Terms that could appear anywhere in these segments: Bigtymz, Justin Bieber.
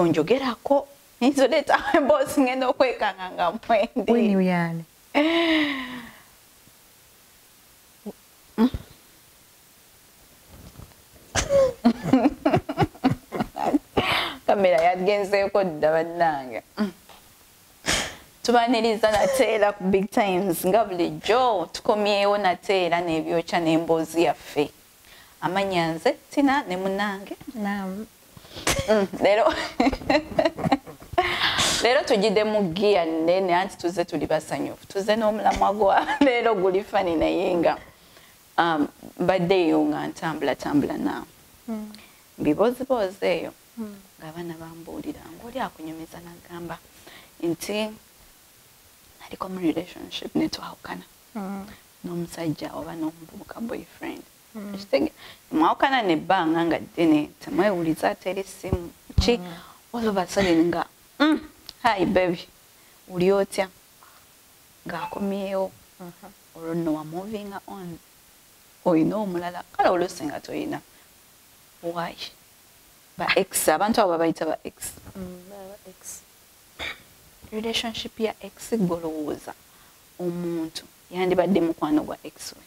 tonjogera ko inzole tawe boss ngendo kweka nganga mwendi wini uyane kamera yadgenze ko dabananga tubaniriza na tela ku Bigtymz ngabuli jo tukomyewo na tela nebyocha nembozi yafe amanyanze tina ne munange naam lero lero tujide mu gia nene anti tuze tulibasanyofu tuze n'omulamwa lero gulifani na yenga badde yonga ntambula na bibozibozeyo ngabana bambulira ngoli akunyumeza nagamba nti naliko mu relationship netu haukana n'omusajja oba n'omuvubuka boyfriend Ashitenge maukana ne banga ngadene tamaye uliza tele simu chi all basale nga hi baby uliotya ngakomiyeo or no I'm moving on or you know mulala kala ulosenga toina why ba ex abantu ababaita ba ex ex relationship ya ex golowoza omuntu yandi badde mukwano gwa ex we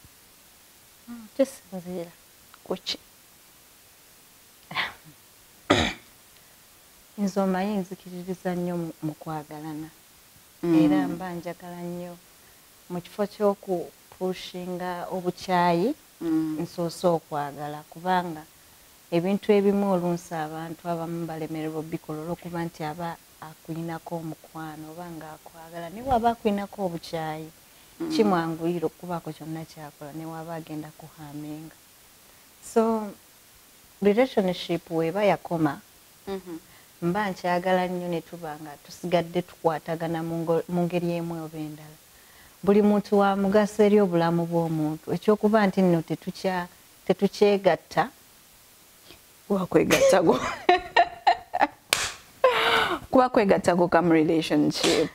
just nzira kuchi nzoma yinzikiriza nnyo mu kwagalana era mbanjagala nnyo mu kifo ky'oku pushinga obukyayi nsoose okwagala kubanga ebintu ebimu olunsa abantu abamu balemererwa bikololo okuba nti aba akulinako omukwano oba nga akwagala niwe aba akulinako obukyayi chimwanguyiro kubako kyonna kyakola ne wabagenda kuhaminga so relationship weba yakoma mba nkyagala nnyo ne tubanga tusigadde tukwatagana mu ngeri emu oba endala buli muntu wa mugaso eri obulamu bw'omuntu ekyokuba nti nno tetukyegatta wakwegattago kuba kwegattago kam relationship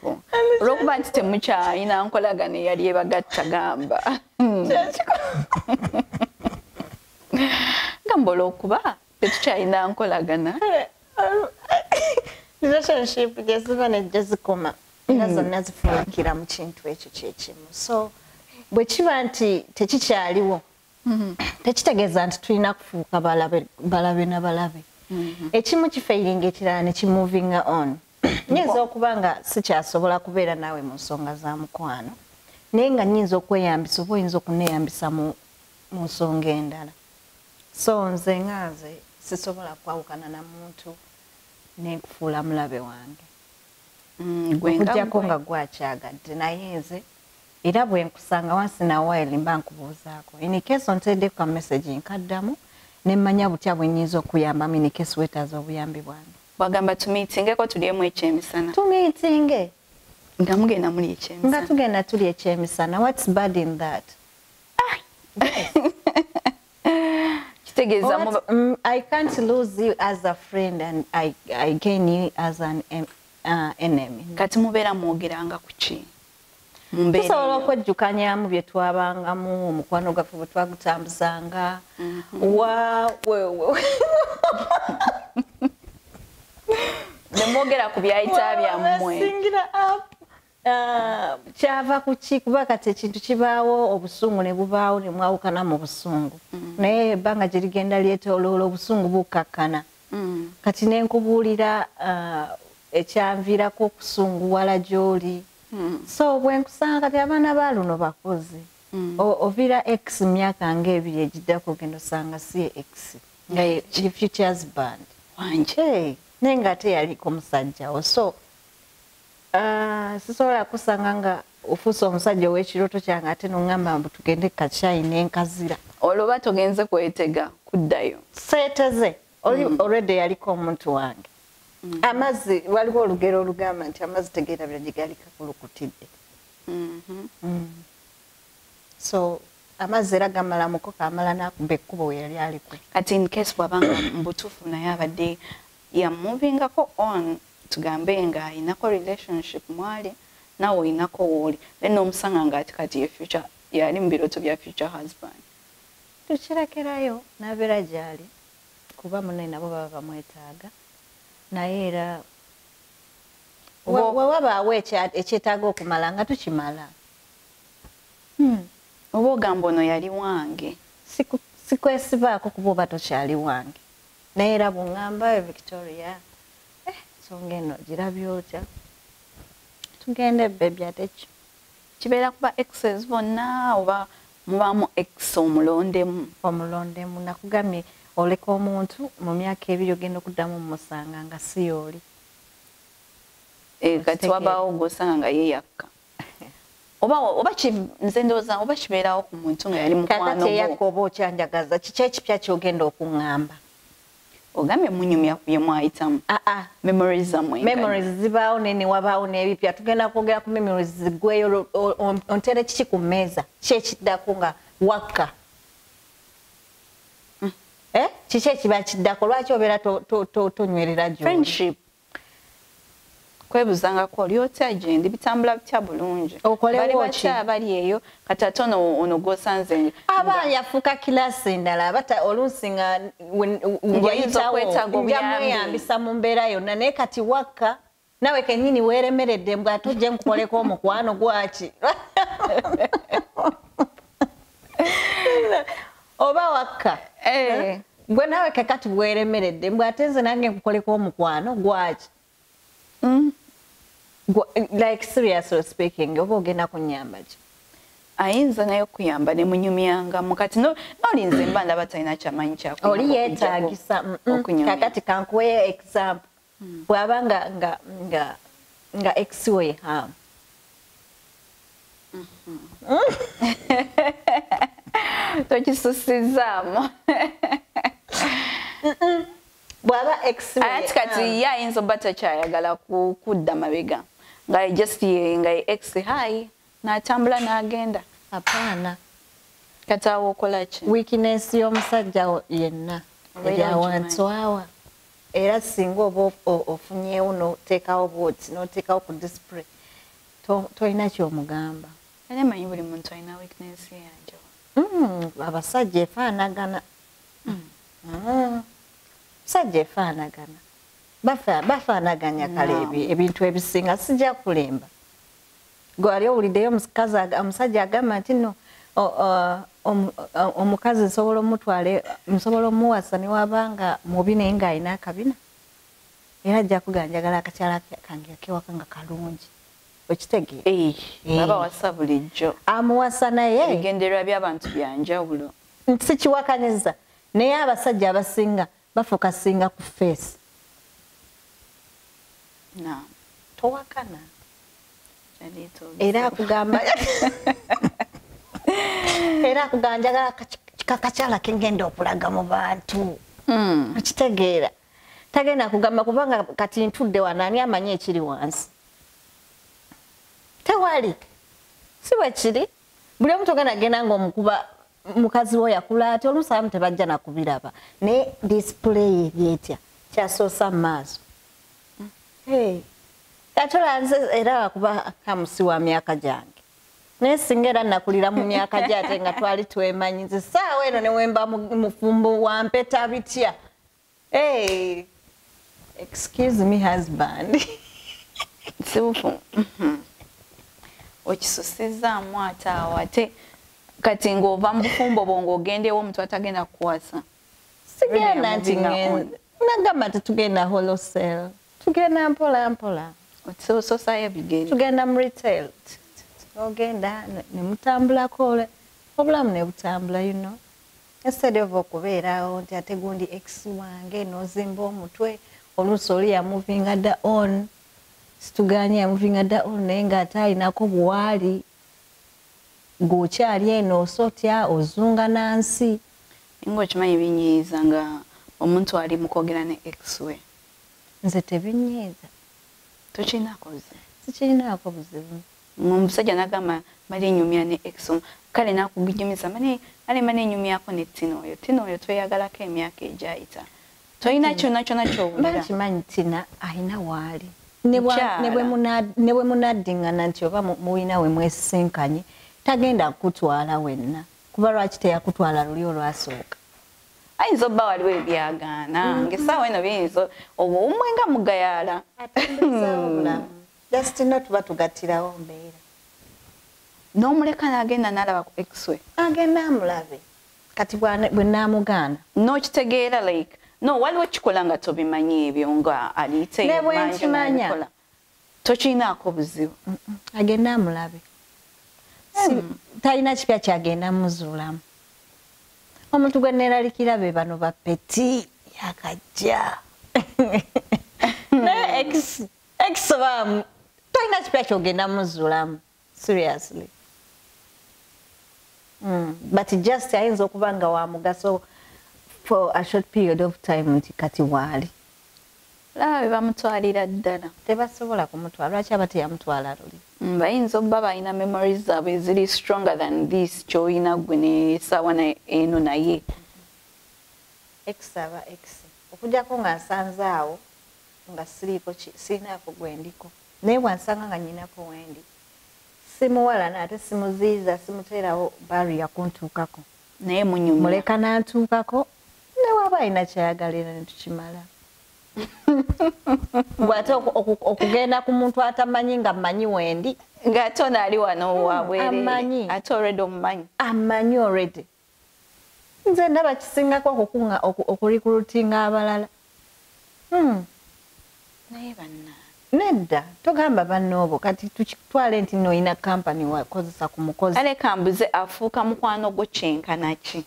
rokuba nti temucha ina nkolagane yali ebagatta gamba gambolo okuba tetucha ina nkolagana relationship gesivane jezikoma nazonna zifuukira mu kintu ekyo kyekimu so bwe kiba nti tekikyaliwo tekitegeeza nti tulina kufuuka balabe na balabe ekimu kifeiringa ekirala ne kimoving on nyinza okubanga sikyasobola kubeera naawe mu nsonga za mukwano naye nga nyinza okweyambisa oba oyinza okuneyambisa mu nsonga endala so nze ngaze sisobola kwawukana na muntu nenkufuula mulabe wange okujjako nga gwakyagadde naye nze era bwe nkusanga wansi nawayiri mba nkubuuzaako inikeso nteddeku ka mesagi nkaddamu nemmanya butya bwe nnyinza okuyambamu inikeso weetaaza obuyambi bwange bagamba tumitingeko tuliemu ekyemisana tumitinge nga mugenda muli ekyemisana nga tugenda tuli ekyemisana what's bad in that kitegeeza I can't lose you as a friend and I gain you as an enemy kati mubeera mwogeranga kuki tusobola okwejjukanyamu bye twabangamu omukwano gaffe bwe twagutambuzanga wawewe nemogera kubyayita byamwe singira up chava kuchikuba kate kintu kibawo obusungu ne bubawo ne mwawukana mu busungu naye banga jirigenda lyeto ololo obusungu bukakana kati ne nkubulira echanvira ko kusungu wala joli so bwe nkusanga kati abana baluno bakoze ovira x myaka ngebye jidako gendo sanga si x naye the future's band wanje nenga te yaliko musajjawo so sisobola kusanga nga ofuusa omusajja ow'ekiroto kyange ate n'oŋŋamba mbu tugende kukakyayi n'enkazira olwoba togenze kwetega kuddayo seeteze olwedde yaliko omuntu wange amazzi waliwo olugero olugamba nti amazzi tegeera bira gye gali kakulukutidde so amazzi era gamala mukoka amala n'akuba ekkubo we yali aliko kati nkesi bwabanga mbutufu naye abadde ya moving ako on tugambe nga inako relationship mwali nawo inako woli leno musanga ngati kati ye future yali mbiroto bya future husband tuchirakerayo nabera jali kuba munene nabo baba bamwetaaga naera waba awecha echetago kumalanga tuchimala obo gambono yali wange sikwesiba ko kuboba tochali wange naera bungamba Victoria songeno jirabyocha tungende baby atechi chibera kuba excess bonna oba mubamo omulondemu nakugami oleko omuntu mu myaka ebiri ogenda okudamu musanga nga siyoli kati wabawo gosanga ye yakka oba nzendoza oba chiberawo ku muntu nga yali mukwano kati yakko oba ochanjagaza kiche ekipya kyogenda okuŋŋamba ogamye munyumya kuye mwayitamu memories amwe memories zibaawo nene wabaawo n'ebipya tugenda kwogera ku memories zigweyo ontere kiki ku mmeeza kyekiddako nga wakka chiche chiba chidako lwacho obera to nywerera jyo friendship kwebuzanga ko lyote agende bitambula bitabulunje okole wochi abali eyo katatono onogosanze abaya fuka kilasi ndala abata olunsinga ngayita wetago byambisa mumbera yo nane kati waka nawe kenyini weremeredde mbwa tujje nkoleko omukwano gwachi oba waka gwe nawe kakati weremeredde mbwa atenze nange nkukoleko omukwano gwaki like seriously speaking oba ogenda kunyamba ki ayinza nayo kuyamba ne munyumyanga mukati nolinze mba ndaba talina kyamanyi kyako oli yeetagisa kakati kankuwe example bwaba nga exiwe ha tochisusizamo bwaba ex kati ya inzo bata chayagala kudda mabega nga just nga ex hai na tambula na agenda hapana katawo kolachi weakness y'omusajja yenna abantu wawa era singo bo ofunye uno take out words no take out display to inacho omugamba ene manyi buli muntu ina weakness yange abasajja efaanagana sajja efaanagana bafaanaganya kale ebintu ebisinga sijja kulemba gwali owuliddeyo omusajja agamba nti no omukazi nsobola omutwale nsobola omuwasa niwabanga mubi naye ng'alina akabina era ajja kuganjagala akakyala kange akewaka nga kalungi okitege baba wasa bulijjo amuwasa naye ebigendererwa by'abantu byanjawulo sikiwakanyeza naye abasajja abasinga bafokasinga ku face na towakana era akugamba era akuganjagala kakakyala kengenda okulaga mu bantu okitegeera tagenda kugamba kubanga kati ntudde wanaani amanye ekiri wansi tewali siwe kiri buli omuntu ogenda ng'omukuba mukazi wo yakula ati olumusaamu tebajja nakubiraba ne display yetya kyasoosa mu maaso katola nze era wakuba kamusi wa myaka gyange naye singa era nakulira mu myaka gye ate nga twali twemanyize saawa eno ne wemba mufumbo wa mpeta bitya excuse me husband sibufu ochisusizza mwata awate kati ngova mbufumbo bongo ogendewo omuntu atagenda kuwasa sigenda nti nagamba tugenda wholesale tugenda mpola so saya bigenda tugenda mu retail ogenda ne mutambula kole obulamu ne butambula instead of okubeerawo nti ate gundi ex wange nozimba omutwe oluusi oli yamuvinga dda on situganye yamuvinga dda on naye ng'ate alinako buwaali ng'okyali eno osotya ozunga nansi ng'okimanyi ebinyiiza nga omuntu ali mu kwogera ne ex we nze tebinyiiza tokirinako buzibu sikirinako buzibu omusajja n'agamba mali nyumya ne ex kale nakugijimiza ale mane nyumyako ne tinoyo tweyagalako emyaka egyayita toyina kyonna kyonna ky'obulira bakimanyi tina alina waali ne bwe munaddiŋŋana nti oba mulina we mwesisinkanye tagenda kutwala wenna kuba lwaki teyakutwala luli olwasooka aizoba waliwe byagana ngesawa eno binzo omwenga mugayala atendezaula just not batugatira ombeera no mulekana agenda nalaba ku xwe agenda mulabe kati bwe namugana no kitegeera like no waliwo chikolanga tobimanyi ebyo nga alite manyi tochina ko buzibu agenda mulabe talina kipya kyagenda muzulamu omuntu gwe neralikira be bano bapeti yakajja na ex talina kipya kyagenda muzulamu seriously but just ayinza okubanga wa mugaso for a short period of time kati wali lawe bamutwalira ddala tebasobola kumutwala lwaki abate yamutwala luli bayinza obaba ina memories zaabwe ziri stronger than this choina gwene sawana eno naye exava ex okujja ko nga sanzaawo nga siriko sina ko gwendiko naye wansanga nga nyina ko wendi simuwala na ate simuziza simuterawo bari yakuntukako naye munyumu muleka nantukako ne waba ina kyayagalira netukimala Watu okugenda ku muntu atamanyi nga manyi wendi nga tona ali wano wabwere atoreda omumanyi amanyi already nze ndaba kisinga kwa kukunga okurikurutinga abalala naye banna nedda togamba bannobo kati tukitwale nti no ina company wakozesa ku mukozi ale kambuze afuuka mukwano go kyenkana ki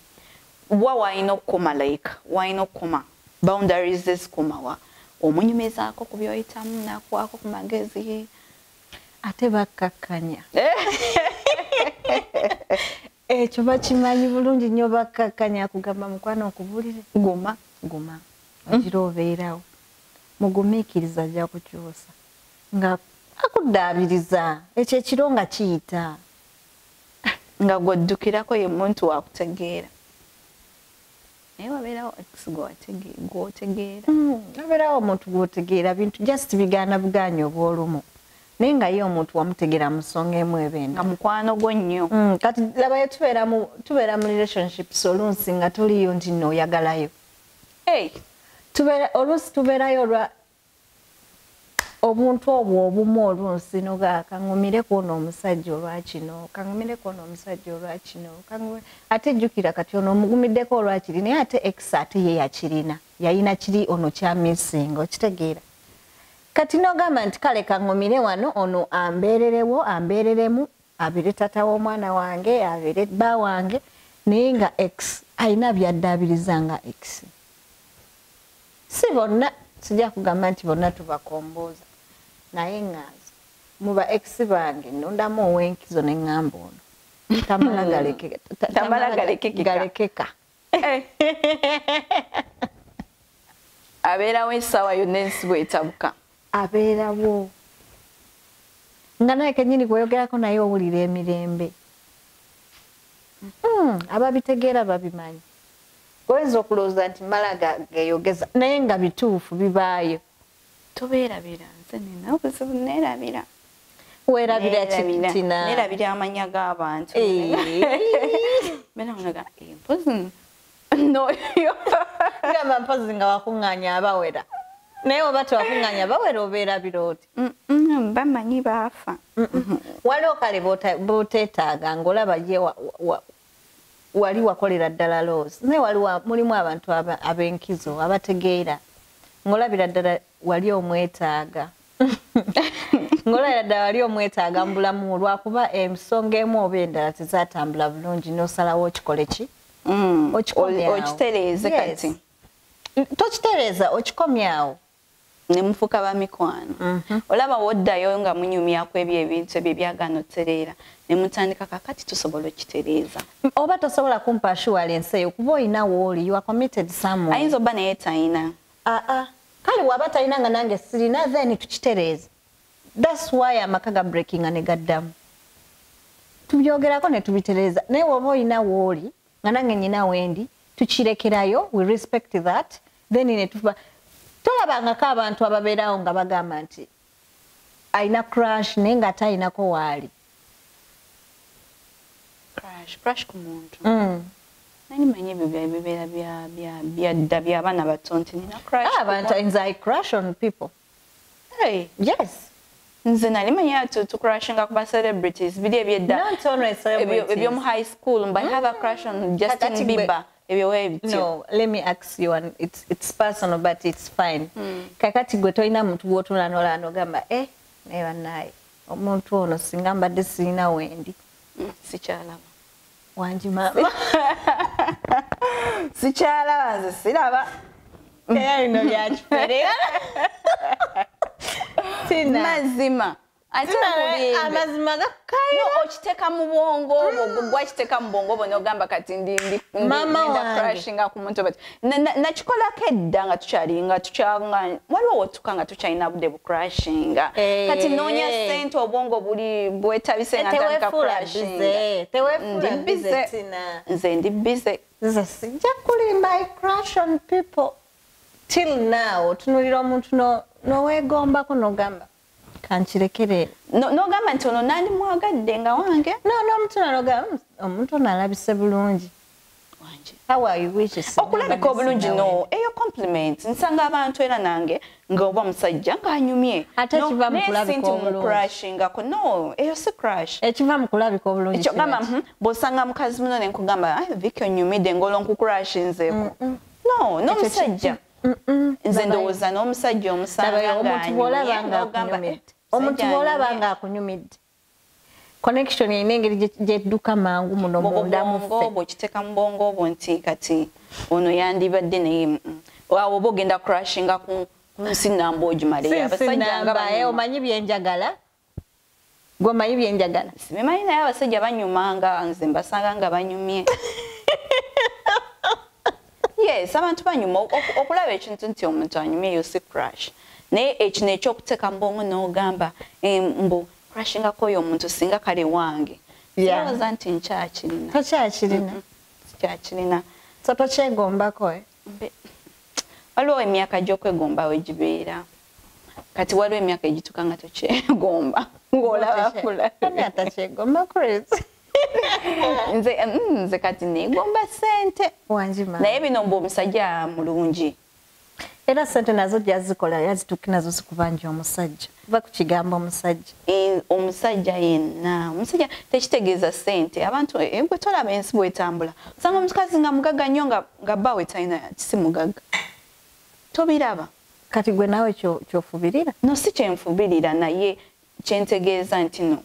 wawa ino koma like wa ino koma boundaries this kumawa omunyumeza ako kubyoyitamu nakwako kumagezi ate bakakanya ekyo bakimanyi bulungi nnyo bakakanya kugamba mukwano okubulire guma ogirobeerawo mugumiikiriza ajja kukyusa nga akuddaabiriza ekyo ekiro nga kiyita nga gweddukirako ye muntu wakutegeera Newabera okugotegera. Nabera omuntu gotegera bintu just bigana buganyo bwolumu. Nenga iyo omuntu wamutegera musonge mwebenda. Amukwano gonnyo. Kati labaye tubera mu relationship solunsi nga tuli yo nti no yagalayo. Hey, tubera yo lwa omuntu obwo obumu olunsi noga kangumire kono omusajja olwaki no kangumire kono omusajja olwaki no kangu ate jjukira kati ono omugumiddeko olwaki naye ate ex ate ye yakirina yayina kiri ono kya missing okitegeera kati nogamba nti kale kangumire wano ono ambererewo ambereremu abire tata w'omwana wange abire bba wange naye nga ex ayina byaddabirizanga ex si bonna sijja kugamba nti bonna tubakomboza naye ngazo muba ex bange nondamu owenkizo n'engambo ono tamala galekeka abeerawo essaawa yonna ensi bwetabuka abeerawo nga naye kenyini gweyogerako naye owulira emirembe ababitegeera babimanyi gwezo okulooza nti malaga geyogeza naye nga bituufu bibaayo tobeerabira nze nina obuzibu neerabira weerabira kibitina neerabira amanya g'abantu menaonaga mpozi noyo gamba mpozi nga wakuŋŋaanya abawera naye oba tewakuŋŋaanya abawera obeerabira oti bamanyi baafa waliwo kale b'oteetaaga ng'olaba ye wali wakolera ddala loose naye waliwo mulimu abantu ab'enkizo abategeera ng'olabira ddala wali omwetaaga ng'olabira ddala wali omwetaaga mu bulamu olwakuba ensonga emu oba endala tezaatambula bulungi n'osalawo okikole ki okitereeze kati tokitereeza okikomyawo ne mufuka ba mikwano olaba woddayo nga munyumyako ebyo ebintu ebyo byaganotereera ne mutandika kakati tusobola okitereeza oba tosobola kumpa assurance eyo kuba olina wooli you are committed someone ayinza oba naye tayina kale waba tayina nga nange sirina then tukitereeza that's why amakaga breaking ane gaddamu tubyogerako ne tubitereeza naye oba olina wooli nga nange nyina wendi tukirekerayo we respect that then netuba tolabangako abantu ababeerawo nga bagamba nti ayina crush naye nga tayinako waali crush ku muntu Sometimes I crash on people. Hey. Yes. To crashing up celebrities. Not only celebrities. If you're high school, but have a crash on Justin Bieber. No, let me ask you, and it's personal, but it's fine. Kakati gotoina mtu wotu na nola anogamba, eh, newa nae. Omuntu ono singamba desi ina wendi. Sichalama. Wanji mama. Sichalama, zisilaba. Ea ino yachupere. Tina. Mazima. Amazima gakaiwa. No, ochiteka mwongo, mwogwa chiteka mwongo, mwogamba kati ndi mama wangi. Na chikola keda nga tuchari, nga tuchari, waliwa watuka nga tuchari na budebu crashinga. Kati nonya sento wabongo buli buweta vise nga tanka crashinga. Tewefula bize, Tina. Nzendi bize. Sijakuli my crush on people. Till now, tunuliro mtu nowego mbako nogamba. Kanchirekere. No gama ntono nani mwaga denga wange? No mtu na noga. Mtu na labise bulungi. Wanji. How are you wishes? Okulani ko bulungi no. Eyo compliments. Nsanga abantu era nange ngoba musajja nga anyumye. Ate kiva mukulabi ko bulungi. Crashing ako no. Eyo si crash. Ekiva mukulabi ko bulungi. Ekyo gama bosanga mukazi muno nenkugamba ai Vicky onyumide ngolo nku crash nzeko. No musajja. Nzendoza no musajja omusanga omuntu wola banga akunyumide connection yenengeri je duka mangu muno munda muffe bo kiteka mbongo bo nti kati ono yandi badde ne wawo bogenda crashinga ku sinambo ojumale abasajja ngabaye omanyi byenjagala goma yibyenjagala simanyi naye abasajja banyumanga nze mbasanga nga banyumye. Yes, abantu banyuma okulaba ekintu nti omuntu anyumye yo si crash. Naye ekino ekyokuteka mbongo n'ogamba mbu crashingako y'omuntu singa kale wange. Ndowooza nti nkyakirina. Tokyakirina. Sikyakirina. So tokyegombako? Waliwo emyaka gy'okwegomba wegibeera. Kati waliwo emyaka egituuka nga tokyegomba. Ng'olaba kula. Ani atakyegomba Chris. Nze kati negomba sente wanjima naye bino mbo musajja mulungi era sente nazo jazikola yazituki nazo sikubanja omusajja kuba kukigamba omusajja omusajja yenna omusajja tekitegeeza sente abantu engwe tolaba ensi bwetambula osanga omukazi nga mugaga nnyo nga bbawe talina kisi mugaga tobiraba kati gwe nawe kyofubirira no si kyenfubirira naye kyentegeeza nti no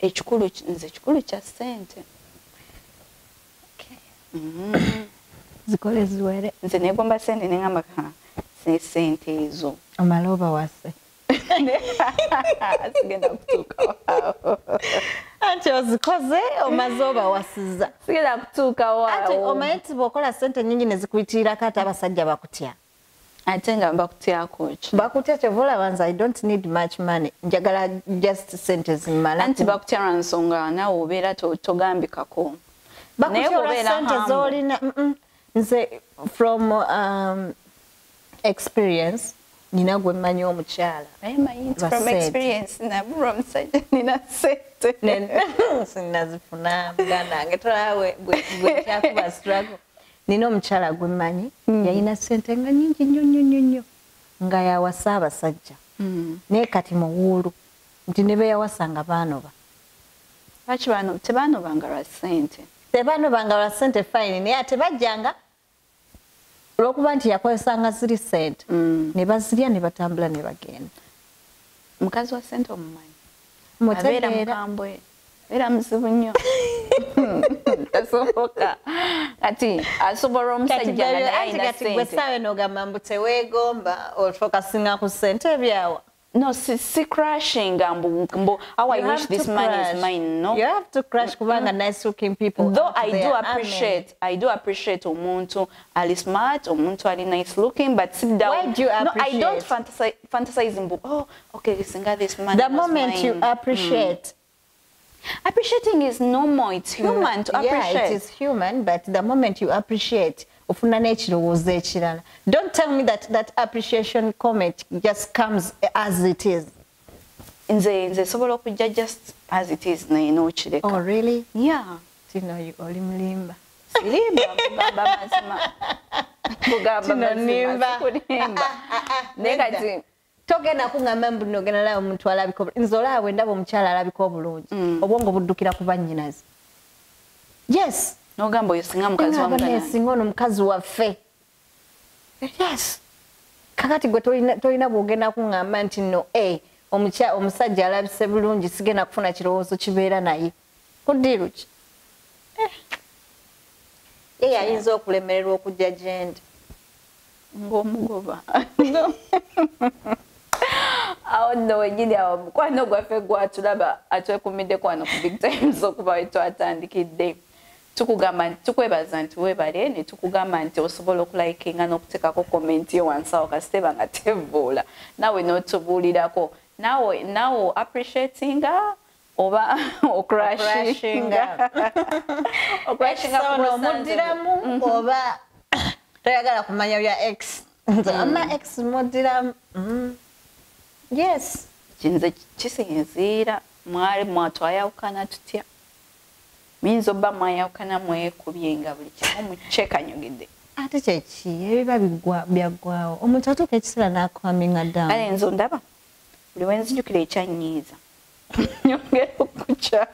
ekikulu nze ekikulu kya ssente. Zikole ziwere. Nze negomba ssente nengamba ssente ezo. Amaloba wase. Sigenda kutuuka waawo. Anti ozikoze omaze oba wasiza. Sigenda kutuuka waawo. Anti omanyi nti bw'okola ssente nnyingi ne zikuyitirirako ate abasajja bakutya. Ate nga bakutyako ki? Bakutya kyevola banza I don't need much money. Njagala just sentence mmala. Anti bakutyala nsonga nawe obeera togambikako. Bakutyala sente z'olina. Nze from experience nina gwe mmanyi omukyala. From experience nabulwa musajja nina sente. Sinazifuna muganda tolawe bwe kyakuba struggle. Nino mchala gwemanyi, ya ina sente nga nyingi nyo. Nga ya wasaba sajja. Ne kati muwulu. Mtinebe ya wasanga banova. Bachi banova, tebanova nga wa sente. Tebanova nga wa sente fine. Ne ya tebajanga. Lokubanti ya kwa sanga ziri sente. Neba ziria, neba tambla, neba geni. Mkazi wa sente omumani. Mwotebera mkambwe. Era msibu nyo. Tasoboka. Ati asobora omusajja ayina sente. Kati gwesawe n'ogamba mbu teweegomba olfokasinga ku ssente byawa. No, si crashing mbo. How I wish this money is mine, no? You have to crash kubanga nice looking people. Though I do appreciate omuntu ali smart, omuntu ali nice looking, but sit down. Why do you appreciate? No, I don't fantasize mbo. Oh, okay, singa this money is mine. The moment you appreciate. Appreciating is normal, it's human to appreciate. Yeah, it is human, but the moment you appreciate, don't tell me that appreciation comment just comes as it is. In the Sobolokuja, just as it is. Oh, really? Yeah. You know, you only remember. kulimba mugamba mazima mugamba mazima kulimba negative togena kungamba mbuno gena lawo omuntu alabiko nzola we ndabo mchala alabiko bulungi obwongo budukira kuva nyinazi yes no gambo yosinga mukazi wa mwana singono mukazi wa fe yes kakati gwe tolina bwogena kungamba nti no omucha omusajja alabise bulungi sigena kufuna kirowoozo kibeera naye kudiruki ayinza okulemererwa okujja gyendi ng'omugoba awo nno wenyini awo mukwano gwaffe gwatulaba atwekumiddeko wano ku Bigtymz okuba we twatandikidde tukugamba nti tukwebaza nti webale ne tukugamba nti osobola okulayikinga n'okuteekako komenti yo wansi awo kasiteba nga tebuula nawe n'otubuulirako nawe appreciatinga oba okrashinga okrashinga kuno modiramu oba tayagala kumanya ya x ama x modiramu yes chinze chisinzira mwali mwato ayawukana tutya minzo ba mwayawukana mwe kubyenga buli kyamu cheka nyogede ate chechi ebiba bigwa byagwao omuntu atuke kisira nakwaminga down ale nzo ndaba buli wenzi jukire ekyanyiza nyongera okucha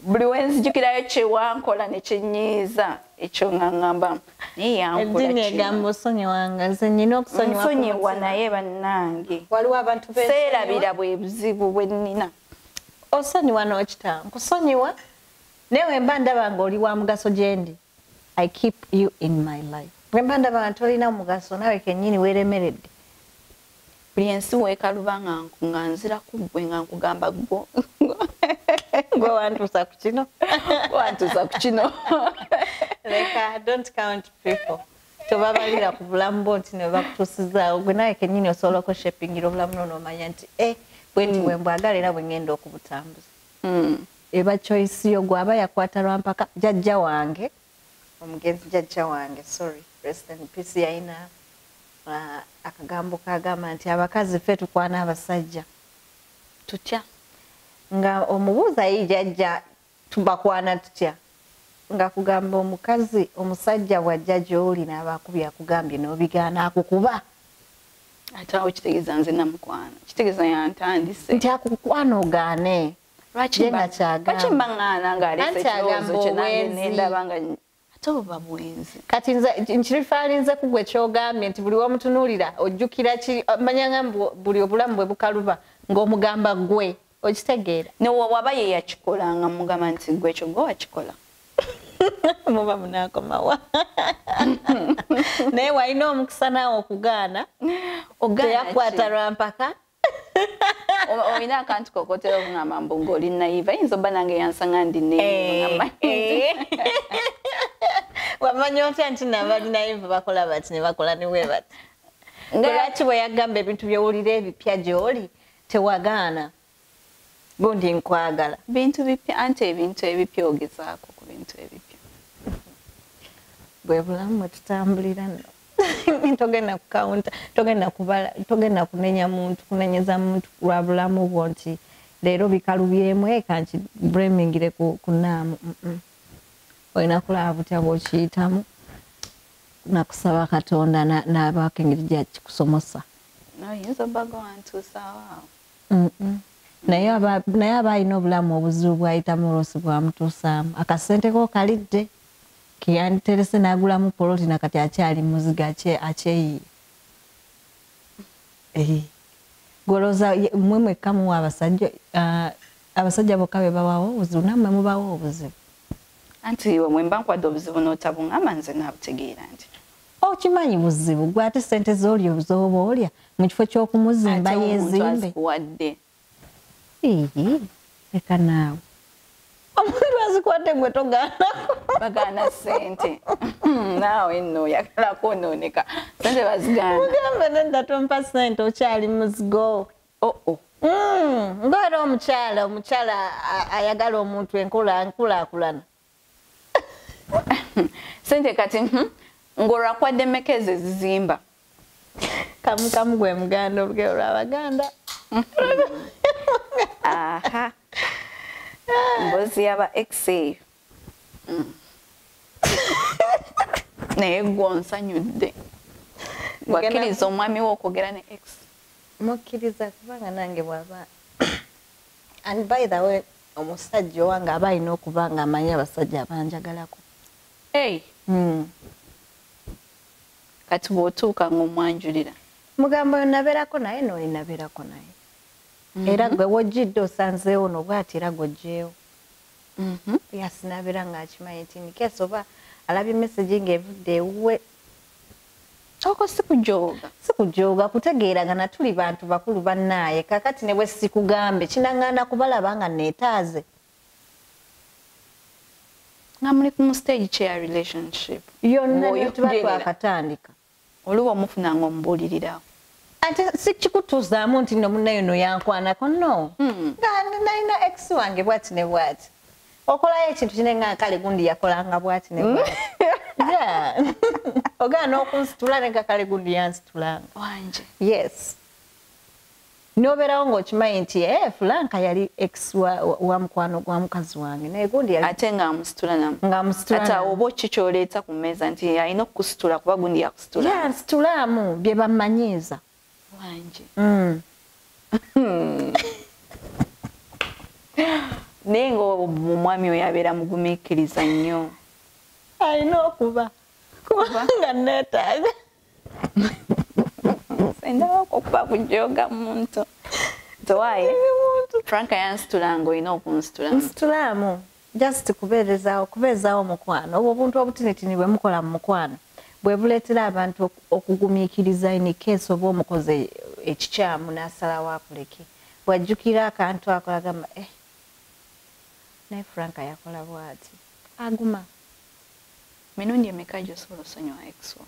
buli wenzi jukirayo kyewankola nekyenyiza ekyo ngangamba naye yankola egambo sonye wangaze nina okusonyiwa naye bannange waliwo abantu beerabira bwe buzibu bwe nnina osonyiwa nokita nkusonyiwa newe mba ndaba ng'oli wa mugaso gyendi I keep you in my life bwe mba ndaba nga tolina mugaso nawe kennyini weeremeredde Biensi weka lubanga nganzira kubwe ngakugamba gwo gwo wantu sakuchino like don't count people to babalira kubulambo tine bakutusiza ogwena kenyini osolo ko shopping iro bulamuno no manyanti bwenti wembagale na bwengendo okubutambuza eba choice yo gwaba yakwata lwampaka jajja wange omugenzi jajja wange sorry rest in peace yaina akagambo kagamba nti abakazi ffe tukwana abasajja tutya nga omubuuza yijajja tubakwana tutya nga kugamba omukazi omusajja wajja gy'oli n'abakubya akugambye n'obigaana akukuba ate awo kitegeeza nze namukwana kitegeeza yantandise nti akukwana ogaane lwaki mba ŋŋaana ng'aleesa ekirozo kye nange nendaba nga toba bwenzi kati nchirifalinze kugwe kyogambye nti buli wamutunuulira ojjukira manyanga buli obulamu bwe bukaluba ng'omugamba gwe okitegeera newaba ye yakikolanga mugamba nti gwe ekyo gwe wakikola muba munakomawa naye walina omukisa naawe okugaana teyakwata lwampaka oyina akantu kokotera okugamba mbu ng'oli nayiva yinza oba nange yansanga ndi neemuamba wamanyonti anti nabali naye bakola bati ne bakola ne weba ngalachi boyagambe bintu byowulire ebipya gyoli tewagana bondi nkwagala bintu bipya anti ebintu ebipya ogezaako ku bintu ebipya bwebulamu tutambulira ntogenda kukaunta togenda kubala togenda kunenya muntu kunenyeza muntu lwabulamu bwonti leero bikalubyemu ekanchi bremingire kunamu oyina kulabutya bw'okiyitamu nakusaba katonda n'abaako engeri gy'akikusomosa naye aba alina obulamu obuzibu bw'ayitamu olwosi bwamutuusaamu akasenteko kalidde keyanditerese n'agulamu poloti nakati akyali muziga akyeyiye golooza mmwe mwekka muwa abasajja bokka be bawawo obuzibu nammwe mubawo obuzibu anti wemba nkwadde obuzibu n'otabungama nze naabutegeera nti okimanyi buzibu gwe ate ssente z'oli obuzibu olya mu kifo ky'okumuzimba yeezimbe leka naawe omuntu azikuwadde gwe togaanako bagaana ssente naawe nno oyagala kwonooneka ssente bazigaana mugambe nedda tompa ssente okyali muzigo ng'era omukyala ayagala omuntu enkulaakulana sente kati ngora kwa demekeze zizimba kamu gwe muganda obugero lw'abaganda aha mbozi yaba exe negonsa nyudde wakiriza omwami w'okwogera ne ex mukiriza kubanga nange bwaba and by the way omusajja wange aba alina okubanga amanyi abasajja abanjagalako hey kati bw'otuuka ng'omwanjulira mugambo nabeerako naye n'olinabeerako naye era gwe wojjidde osanzeewo n'obwatira gojjeewo yasinabeera ng'akimanyi nti nikeesa oba alabye message ng'evudde ewuwe oko sikujooga kutegeeragana tuli bantu bakulu bannaaye kakati ne bwe sikugambe kinaŋŋaana kubalaba nga neetaaze nga muli ku mu stage kya relationship yonna tuba twakatandika oluwa omufuna nga omubuulirirawo ate sikikutuuzaamu nti nno munnayo no yankwanako no nga nalina ex wange bwati ne bwati okolayo ekintu kinenga kale gundi yakolanga bwati ne bwati ogana okunsitula nenga kale gundi yansitulanga wanje yes nobera ongo chimaye nti Fulanka yali ex wa mkwano gwa mukazi wange naye gundi yali atenga amusitula na ngamusitula ata obo chicholeeta ku meza nti ayina okusitula kuba gundi yakusitula yansitulamu bye bamanyiza wanje nengo omwami oyabeera mugumiikiriza nnyo ayina okuba neetaaga Sendawa kukupa kujoga muntu. Towaye. Franka ya nsitulango ino kunsitulango. Nsitulamu. Just kuberezao mukwano. Obo buntu obutinitiniwe mukola mukwano. Bwebuletera abantu okugumiikiriza inikeso oba omukoze ekikyamu n'asalawo akuleke. Bwajjukira akantu ako agamba naye Franka yakola bw'ati. Aguma. Mirundi emeka gy'osobola osonyiwa ekiswa.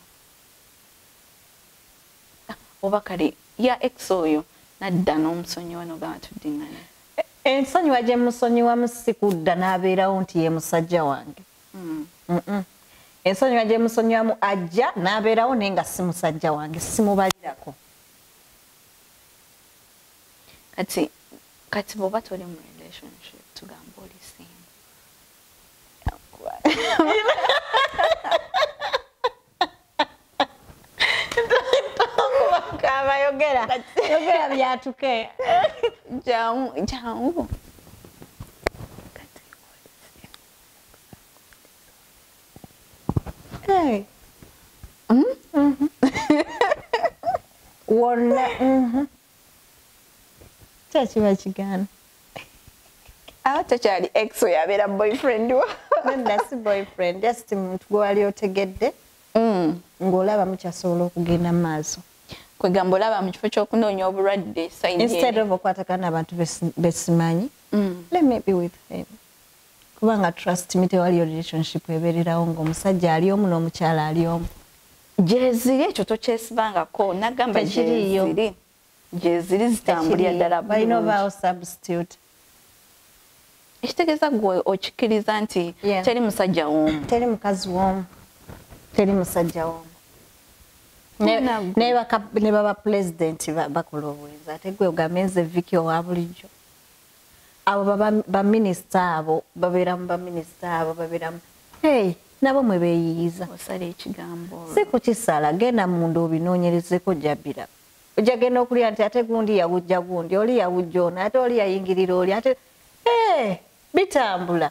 Obakali ya exoyo nadda n'omusonyiwa n'ogamba tuddingane ensonyiwa gye musonyiwa musikudda n'abeerawo nti ye musajja wange ensonyiwa gye musonyiwa mu ajja n'abeerawo naye nga si musajja wange simubalirako kati bw'oba toli mu relationship tugamba oli single kama yogera byatuke jamu hey wonna tachi bachigana awatachali exo yabera boyfriend wa nanda si boyfriend just mtu gwali otegedde ngolaba mukyasobola okugenda maaso kwegambolaba mu kifo ky'okunoonya obulwadde instead of okwatakana abantu besimanyi let me be with him kubanga trust me tewali relationship ebeererawo ng'omusajja ali omu n'omukyala ali omu gyeziri ekyo tokyesibangako nagamba gyeziri zitambulya ddala balina obaawo substitute ekitegeeza gwe okikkiriza nti teri musajja w'omu teri mukazi w'omu teri musajja w'omu ne baba presidenti bakola obuweza ate gwe ogamenze viki owa bulijjo abo baminisita abo babeeramu nabo mwe beeyiyiza si kukisala genda munda obinoonyerezeko jabira ojja genda okulya nti ate gundi yawujja gundi oli yawujja ono ate oli yayingirira oli ate bitambula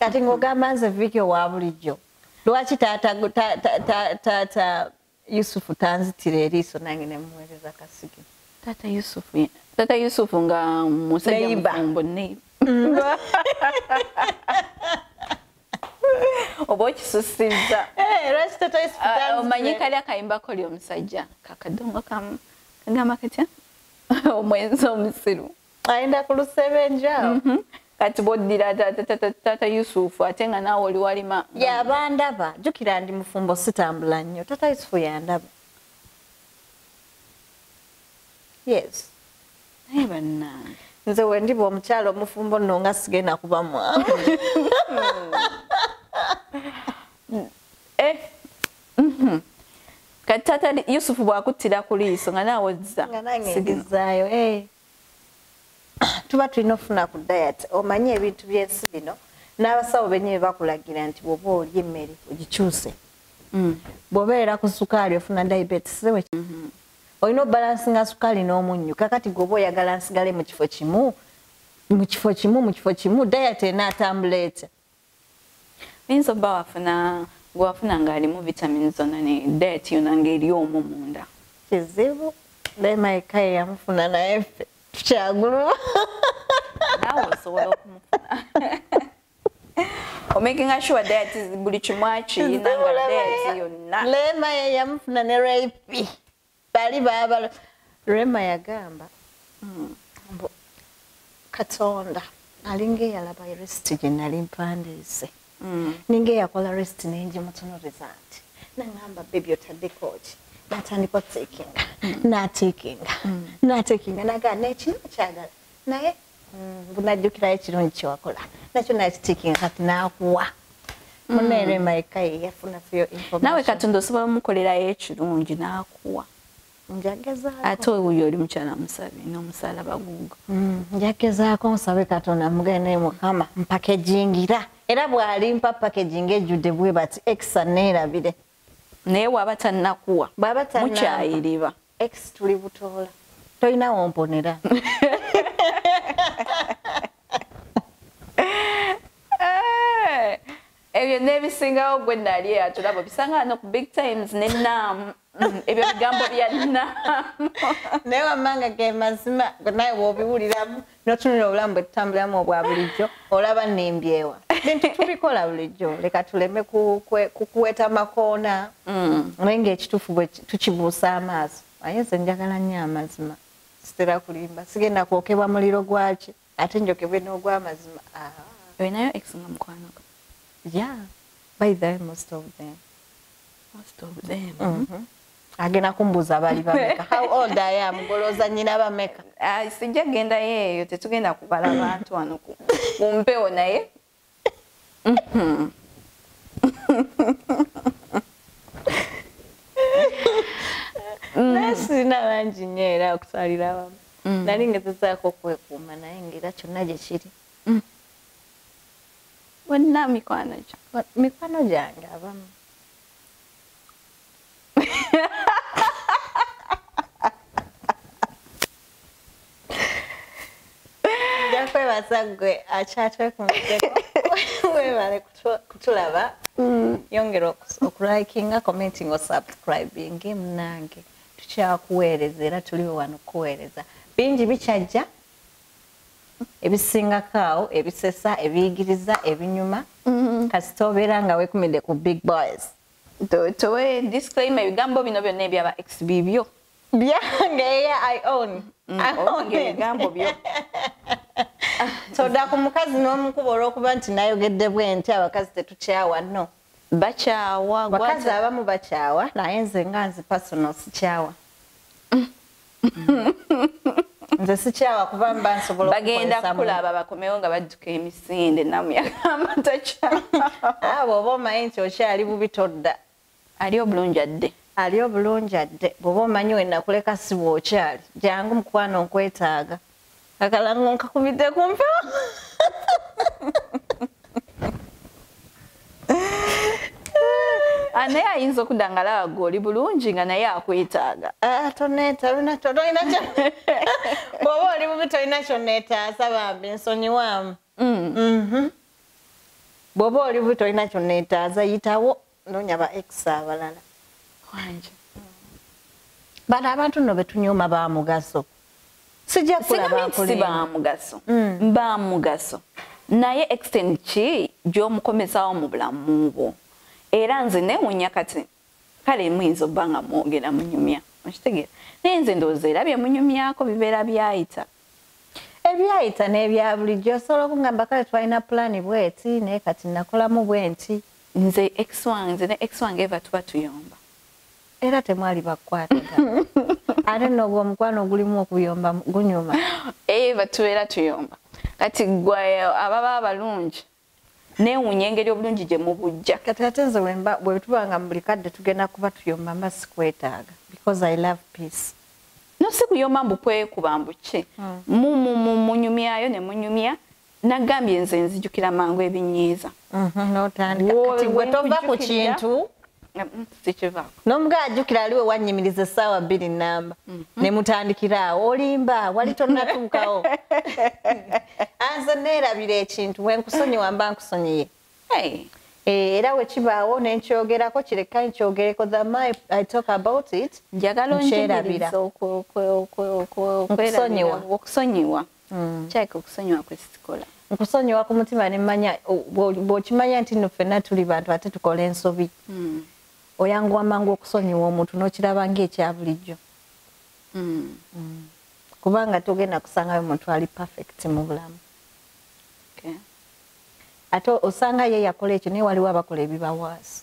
kati ng'ogamba nze viki owa bulijjo lwaki tata Yusufu tanzitira eriiso nange ne muweereza kasigi tata Yusufu nga musajja mufumbo ne oba okisusiza lwaki tata Yusufu omanyi kali akayimbako oli omusajja kakadongo kagamba katya omwenzi omusiru ayenda ku lusebenjaawo kati boddira tata Yusufu atenga nawe oli walima yabandaba jukira ndi mufumbo sitambula nnyo tata Yusufu yandaba yes naye banna nze wendi bo mukyalo mufumbo nonga sigena kuba mwa kati tata Yusufu bwakutira kuliiso nga nawe sigizaayo tuba tulina ofuna ku diet omanyi ebintu by'ensi bino n'abasawo benye bakulagira nti bobo olye mmere ogikyuse bobeera ku sukaali ofuna diabetes sewe olina balansinga sukaali n'omunnyu kakati gobo oyagala nsigale mu kifo kimu diet enaatambula etya minso ba wafuna ngalimu vitamins zonna ne diet yonangeri omu munda kizibu lema ikaye yamufuna naye tukyaguluma nawe sobola okumufuna making sure that is bulichimachi inangalezi yonna lema yamfuna ne rape bali baba rema yagamba katonda alinge yalaba rest generally mpandise ninge yakola rest nenje mutono result nangamba baby otade coach natandiko taking naga nechino chagala naye bunajukira ekirungi kyewakola nakyo nakitinga kati nakuwa munerema ekaye yafuna fiyo information nawe katondo sobola mukolera ekirungi nakuwa njageza ate oyo oli mukyala musabe n'omusala baguga njagezaako nsabe katonda mugene mukama mpakegingira era bwali mpa packaging ejude bwe bati exanera bide naye wabatannakuwa mukyayiriba ex tuli butola toyina womponera ebyo nebisingawo gwe nali atulaba bisanga no Bigtymz nenam ebyo bigambo byanna newa manga ke mazima naye wobiwuliramu notunula obulamu bwetutambulamu obwa bulijjo olaba nembyewa bintu tubikola bulijjo leka tuleme kukuweta makoona nenge ekitufu bwe tukibuusa amaaso ayinza njagala nnyo amazima sitera kulimba sigenda kwokebwa muliro gwaki ate njokebwe n'ogw'amazima nayo ekisinga mukwanako. Yeah, by then most of them. Agenda kumbuza bali bameka. How old I am, goloza nyina bameka. Sija genda yeyo tetugenda kubala abantu wano ku. Mumpewo naye. Nasina banji nyera okusalira bam. Nali ngetezaako kwekuuma naye ngira kyonna gye kiri. Wena mikwano jange. Mikwano jange abamu. Ndakwe basagwe achatwe kumuteko. Webale kutulaba. Yongero okulakinga, commenting or subscribing mnange. Tukyakuweereza era tuli wano kuweereza. Bingi bikyajja. Ebisinga kao, ebisesa, ebiyigiriza, ebinyuma. Kasita obeera nga weekumidde ku big boys. Towe disclaimer ebigambo bino byonna ebyaba ex bibyo. Byange eya I own. Onge ebigambo byo. Todda ku mukazi n'omukuba olw'okuba nti nayogedde bwe nti abakazi tetukyawa no. Bakyawa. Bakazi abamu bakyawa naye nze nga nzi personal sikyawa. Nze sikyawa kuba mba nsobola bagenda kulaba bakomewo nga badduka emisinde namuyagamba takyawa abo oba omanyi nti okyali bubi todda ali obulungi adde bwoba omanyi wenakuleka si bwokyali jangu mukwano nkwetaaga akalango nkakubidde kumpewo naye ayinza okudangala goli bulungi nga naye akwetaaga toneta bwoba oli bubi tolina kyoneta asabambi nsonyiwaamu bwoba oli bubi tolina kyoneta azayitawo noonya ba ekisa abalala wanje bano abantu nno betunyuma bamugaso sijja kulabaamugaso bamugaso naye extend ki gy'omukomesawo mu bulamu bwo era nze newunya kati kale muyinza obbanga mwogera munyumya okitegeera naye nze ndowooza erabye munyumyako bibeera byayita n'ebya bulijjo osobola okungamba kale twalina pulaani bweti naye kati nakolamu bwenti nze ex wange eva tuba tuyomba era temwali bakwataga ate n'ogwomukwano ogulimu okuyomba gunyuma eva tubeera tuyomba kati gwe ababa abalungi newunya engeri obulungi gye mubujja kati atenze wemba bwe tubanga mulikadde tugenda kuba tuyomba mba sikwetaaga because I love peace no sikuyomba mbu kwekubambuke munyumyayo ne munyumya Nagambye nze nzijukira mangu ebinyiiza. Kati gwe tova ku kintu. Nomga ajukira aliwe wanyimiriza sawa 2 namba. Ne mutandikira olimba wali tonatuukao. Anza nerabira ekintu wenkusonyiwa mba nkusonyiye. Era wekibaawo n'ekyogerako kireka nkyogereko that I talk about it. Njagalo njerabira okusonyiwa. Chaka okusonyiwa kwesikola. Okusonyiwa ku mutima ne manya bw'okimanya nti no fena tuli bantu ate tukola ensobi. Oyangu amangu okusonyiwa omuntu n'okiraba ng'ekyabulijjo. Kubanga togenda kusanga omuntu ali perfect mu bulamu. Ato osanga ye yakola ekyo ne waliwo abakola ebibawaasi.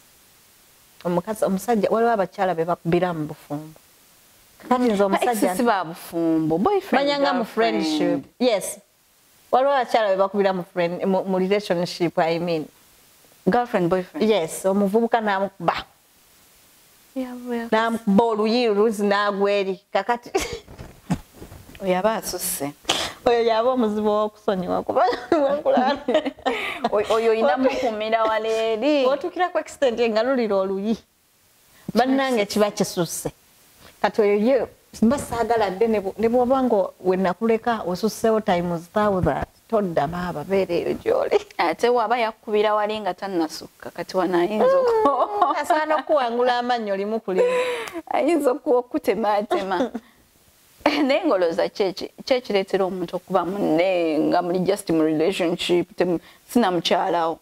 Omukazi omusajja waliwo abakyala be bakubira mu bufumbo. Kati nzo omusajja siba bufumbo boyfriend manyanga mu friendship. Yes. Waliwo abakyala be bakubira mu friend mu relationship I mean. Girlfriend boyfriend. Yes, omuvubuka namukuba. Yeah, well. Namuboluyi ruzi nagweri kakati. Oyabaasuse. Oyo yabo muzibu okusonyiwa kubanga wakulala oyo inamu kumira waledi otukira ku extent engalulira oluyi bannange kiba kisuse kati oyo yo mbasaagala dene ne bwabango wenakuleka osusewo times 1000 todda baba bere yo jole ate waba yakubira walinga tannasuka kati wanayinza asana okuwangula amannyo limu kulima ayinza okukutematema. Nengolo za church letero omuntu okuba munenga muli just mu relationship sina mchalao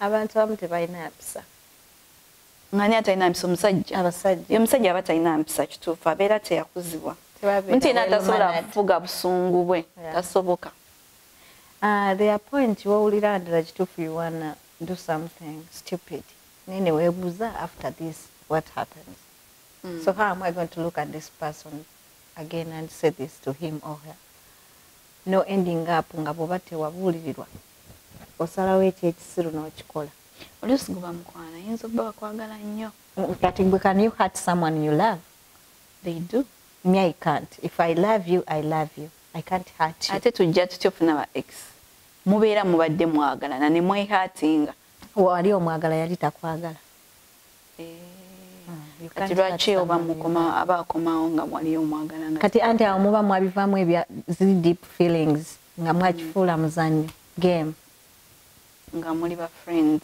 abantu amutebaina pisa ngani ataina msomsajja abasajja yomsajja abataina mpisa kitufa bera te yakuzibwa mti natasola fuga busungu bwe tasoboka the point wo ulira ndala kitufu you wanna do something stupid nene webuza after this what happens. So how am I going to look at this person again and say this to him or her? No ending up ngabobate wabulirirwa. Osalawo ekisiru n'okikola. Olusiguba mukwana yinza obba kwagala nnyo. Kati gwe can you hurt someone you love? They do. Me I can't. If I love you, I love you. I can't hurt you. Ate tujja tutofuna ba ex. Mubeera mubadde mwagala na ne mwe hurtinga. Wali omwagala yali takwagala. Kati lwaki oba mukoma abakomawo nga mwali omwagala nga kati anti awo muba mwabivamu ebya ziri deep feelings nga mwakifuula muzannyo game nga muli ba friends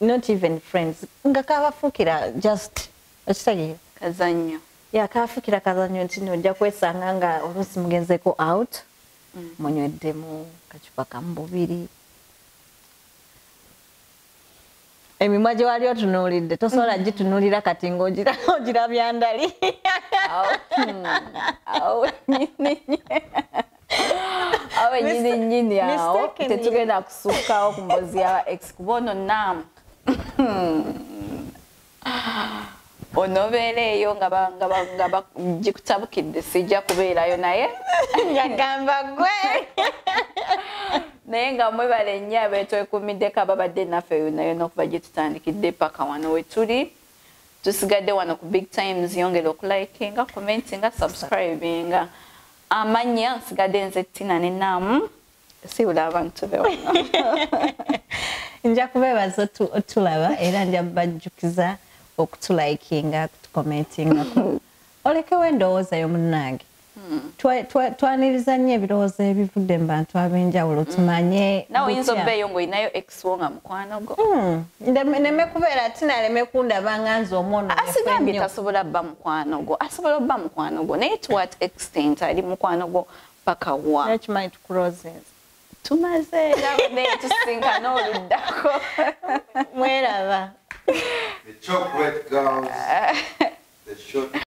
not even friends nga kabafukira just ekitali kazannyo ya kabafukira kazannyo nti nojja kwesanga nga olusi mugenzeko out munywedemu kacupa kambubiri emimaje wali otunulidde tosobola gitunulira kati ng'ogira ogira byandali awe nyini yao tetugenda kusukawo ku mbozi ya exkubono nam onobereyo nga gikutabukidde sijja kubeerayo naye njagamba gwe nenga mwebale nyabe twekumide kababadde nafe nayo nokubaje tutandikidde paka wano wetuli tusigadde wano ku Big Times yongera okulikinga commentinga subscribinga amanya sigadde nze Tina ne Namu siula abantu bewa nja kubebaza otulaba era nja bajukiza okutulikinga okucommentinga oleke wendowooza y'omunnange. Twaniriza nnyo ebirowoozo ebivudde mu bantu ab'enjawulo tumanye nawe yinza obbeeyo ng'olinayo ex-wo nga mukwano gwo nneme kubeera Tina aleme kundaba nga nze omwono asigambye tasobola bba mukwano gwo asobola obba mukwano gwo naye to what extent ali mukwano gwo paka wa judgment clauses tumaze nawe ne tusinga n'oluddako.